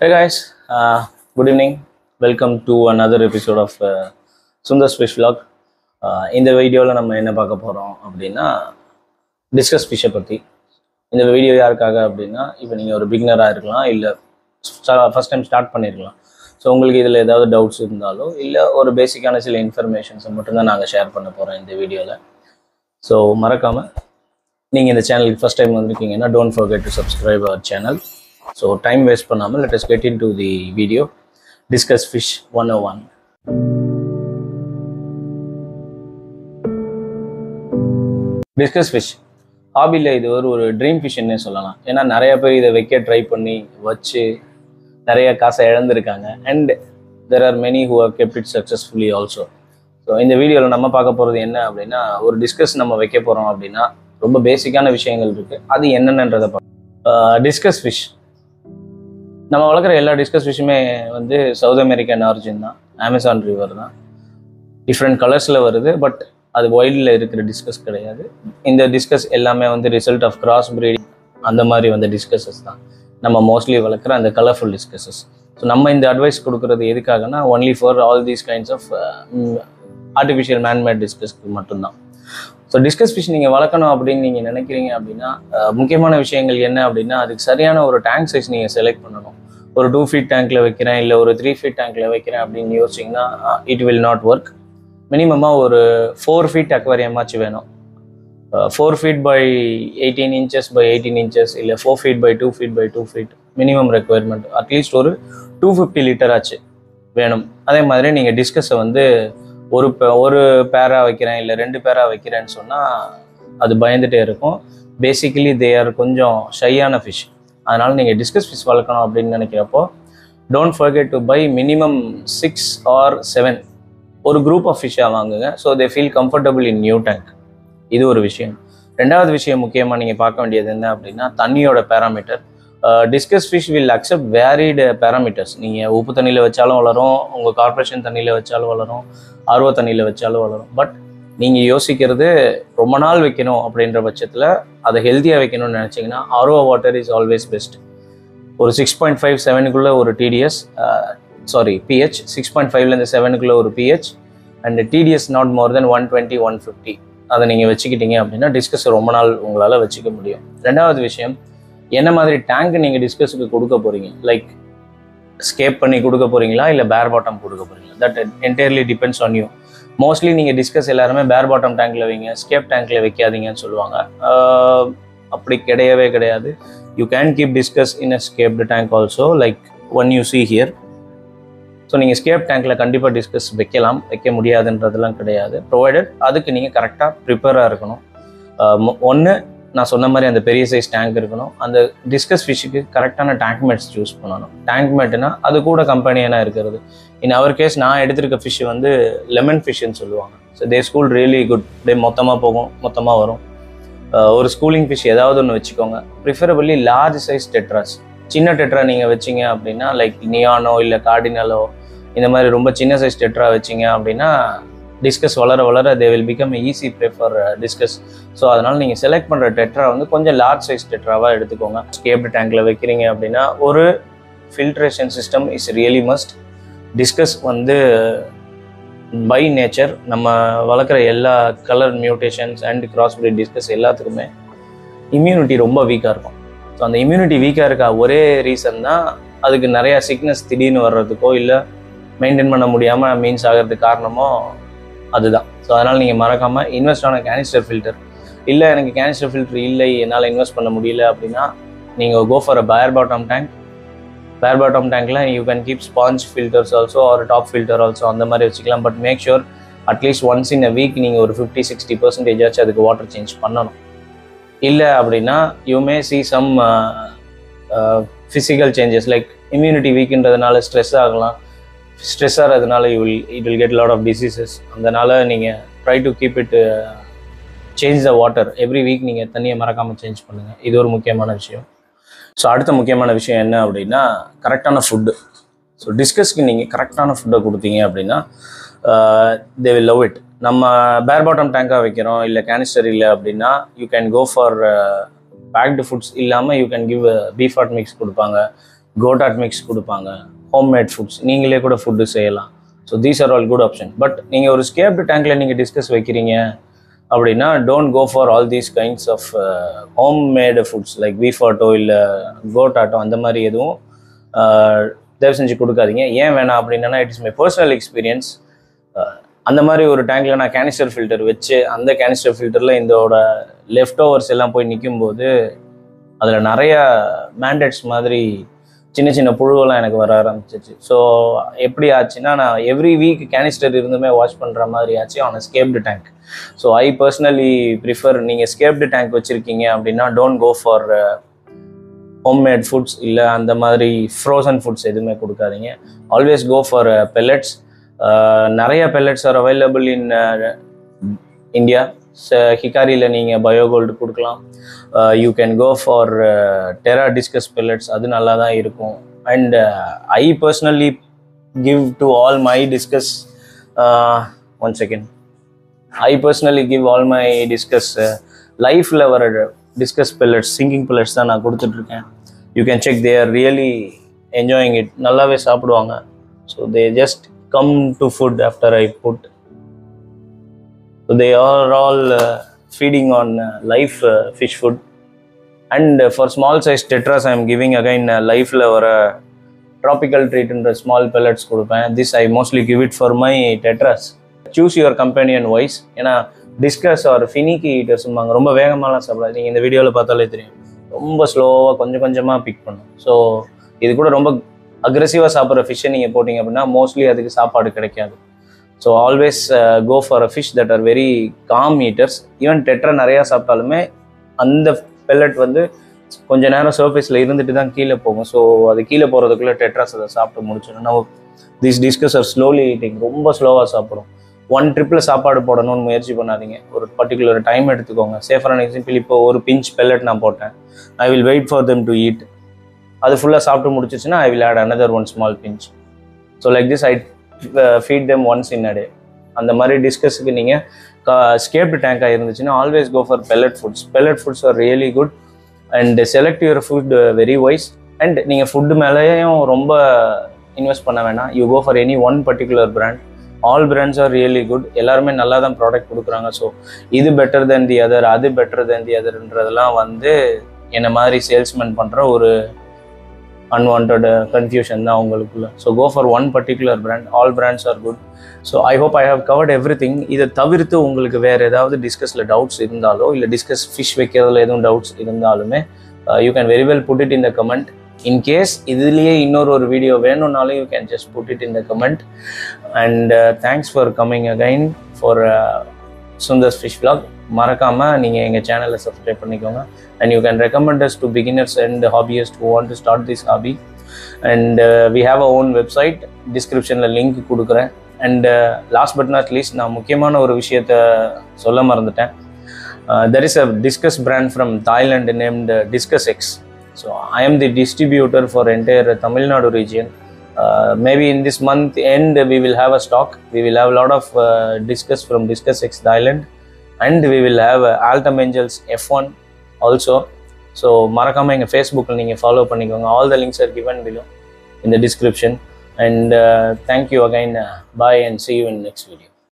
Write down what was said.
Hey guys, good evening. Welcome to another episode of Sundar's Fish Vlog. In the video, we will discuss fish. In the video, if you are a beginner or first time start, so if you have doubts or basic information, we will share in the video. So, if you are channel first time, don't forget to subscribe our channel. So time waste panama, let us get into the video. Discus Fish 101. Discus Fish. Hobby or dream fish in Solana. And Naraya Peri the Vecca Tripani, Vache, Naraya Casa Erandrikanga, and there are many who have kept it successfully also. So in the video Namapakapor the Enna Abdina or discuss Nama Vecca Poram Abdina, Rumba basic and a fishing Adi Ennan and Radapa. Discus Fish. We have discussed fish in South American origin, Amazon River. Different colors, but that's wild discus. In the discus, the result of crossbreeding and the discuses. We mostly the colorful discuses. So, we the advice only for all these kinds of artificial man-made discuses. So, discuss fish, you have to select a tank size. Or 2 feet tank or 3 feet tank, it will not work. Minimum or 4 feet aquarium. 4 feet by 18 inches by 18 inches, 4 feet by 2 feet by 2 feet. Minimum requirement. At least 250 litre. That's you discuss one para or two para. Basically, they are shy fish. That's why discuss fish. Don't forget to buy minimum 6 or 7. One group of fish so they feel comfortable in new tank. This is one issue. Second issue is the parameter. Discus fish will accept varied parameters. You can use your corporation, but you can use Romanal, that is healthy. RO water is always best. 6.57 TDS, pH, 6.5 to 7 pH, and TDS not more than 120-150. That is you can discuss Romanal. Second issue. என்ன மாதிரி tank நீங்க டிஸ்கஸ்க்கு கொடுக்க போறீங்க like scape பண்ணி கொடுக்க போறீங்களா இல்ல bare bottom கொடுக்க போறீங்களா that entirely depends on you. Mostly நீங்க டிஸ்கஸ் எல்லாரும் bare bottom tankல வைங்க ஸ்கேப் tankல வைக்காதீங்கன்னு சொல்வாங்க. அப்படி கிடையவே கிடையாது. You can keep discus in a scaped tank also like one you see here. So நீங்க ஸ்கேப் tankல கண்டிப்பா டிஸ்கஸ் வைக்கலாம் வைக்க முடியாதுன்றதெல்லாம் கிடையாது. Provided அதுக்கு நீங்க கரெக்ட்டா prepare ஆ இருக்கணும். ஒண்ணு I told you that there is a size tank and the discus fish is correct and tank mats choose. Tank mat is also a company. In our case, I told the fish is lemon fish. So their school is really good. They go to one schooling fish. Preferably large size tetras. Chinna tetra like neon or cardinal. If you have chinna size tetra, discuss they will become easy prey for discuss. So adanaal neenga select pandra tetra vandu konja large size tetra va edutukonga. Scaped tank la vekkiringa appadina oru filtration system is really must. Discuss vandu by nature nama valakra ella color mutations and crossbreed discuss ellathukume immunity romba weak ah irukum. So and immunity weak ah iruka ore reason na adukku nariya sickness thidinu varradukko illa maintain panna mudiyama means agiradhu kaaranamo. So, you invest on a canister filter. If there is no canister filter, you can't invest in. Go for a bare bottom tank. Bare bottom tank, you can keep sponge filters also or top filter also. But make sure at least once in a week, you 50-60% of water change. If you may see some physical changes like immunity weakened, stress. Stressor it will get a lot of diseases. And try to keep it change the water every week. You can change it. This is the important thing. So that's the important thing. Correct food. So discuss correct food. They will love it. Bare bottom tank or canister, you can go for packed foods. You can give beef fat mix. Goat mix homemade foods. நீங்களே கூட food செய்யலாம். So these are all good options. But நீங்க ஒரு scaped tank ல நீங்க discuss வைக்கிறீங்க அப்படினா don't go for all these kinds of homemade foods like beef or goat or அந்த மாதிரி எதுவும் தேவ செஞ்சு கொடுக்காதீங்க. ஏன் வேணாம் அப்படினா it is my personal experience. அந்த மாதிரி ஒரு டேங்க்ல நான் கேனிஸ்டர் ஃபில்டர் வெச்சு அந்த கேனிஸ்டர் ஃபில்டர்ல இந்தோட லெஃப்ட் ஓவர்ஸ் எல்லாம் போய் நிக்கும்போது அதுல நிறைய மேண்டட்ஸ் மாதிரி சின்ன சின்ன புழுவெல்லாம் எனக்கு வர ஆரம்பிச்சிச்சு. சோ எப்படி ஆச்சுன்னா நான் எவ்ரி வீக் கேனிஸ்டர் இருந்துமே வாஷ் பண்ற மாதிரி ஆச்சு on a scaped tank. So I personally prefer நீங்க scaped tank வச்சிருக்கீங்க அப்படினா don't go for homemade foods இல்ல அந்த மாதிரி frozen foods எதுமே கொடுக்காதீங்க. Always go for pellets. Naraya pellets are available in India. So, Hikari la neenga Bio Gold kudukalam. You can go for Terra Discus pellets. Adu nalla da irukum. And I personally give to all my Discus life lover Discus pellets, sinking pellets da na kuduthirken. You can check, they are really enjoying it. Nallave saapiduvanga. So they just come to food after I put. So they are all feeding on live fish food. And for small size tetras, I am giving again life lover tropical treat in the small pellets kudupen. This I mostly give it for my tetras. Choose your companion wise. Ena discuss or finicky eaters umanga romba vegamala saapradhu. Neenga indha video la paathale theriyum romba slow ah konja konjama pick pannu. So idu kuda romba aggressive saapra fish neenga potinga appadina mostly adukku saapadu kedaikadhu. So always go for a fish that are very calm eaters. Even tetra nariya saaptalume and pellet vandu konja nera surface la irundittu dhaan keela pogum. So adu keela poradhukku tetras adha saaptu mudichum. Now these discus are slowly eating, romba slow ah saaprom. One triple saapadu podanu muerchi pannadinga, or particular time edukonga. Say for an example, ipo or pinch pellet na poten, I will wait for them to eat. Adu fulla saaptu mudichichina I will add another one small pinch. So like this I feed them once in a day. And the mari discuss ku neenga scaped tank ah irundichina always go for pellet foods. Pellet foods are really good and select your food very wise. And neenga food melayum romba invest panna vena. You go for any one particular brand. All brands are really good. Ellarume nalla dhan product kudukranga. So idu better than the other, adu better than the other endradala vandu ena mari salesman pandra oru unwanted confusion na ungalukku. So go for one particular brand. All brands are good. So I hope I have covered everything. Idha thavirthu ungalku vera edavadhu discuss la doubts irundalo illa discuss fish vekkiradhula edhum doubts irundalume you can very well put it in the comment. In case idiliye innoru or video venumnalu you can just put it in the comment. And thanks for coming again for Sundar's Fish Vlog. மறக்காம நீங்க எங்க சேனலை subscribe பண்ணிக்கோங்க. And you can recommend us to beginners and hobbyists who want to start this hobby. And we have our own website. Descriptionல link கொடுக்கிறேன். And last but not least, நான் முக்கியமான ஒரு விஷயத்தை சொல்ல மறந்துட்டேன். There is a Discus brand from Thailand named Discus X. So I am the distributor for entire Tamil Nadu region. Maybe in this month end we will have a stock. We will have a lot of Discus from Discus X Thailand, and we will have Altam Angels F1 also. So marakama enga Facebook la neenga follow pannikonga. All the links are given below in the description. And thank you again. Bye and see you in the next video.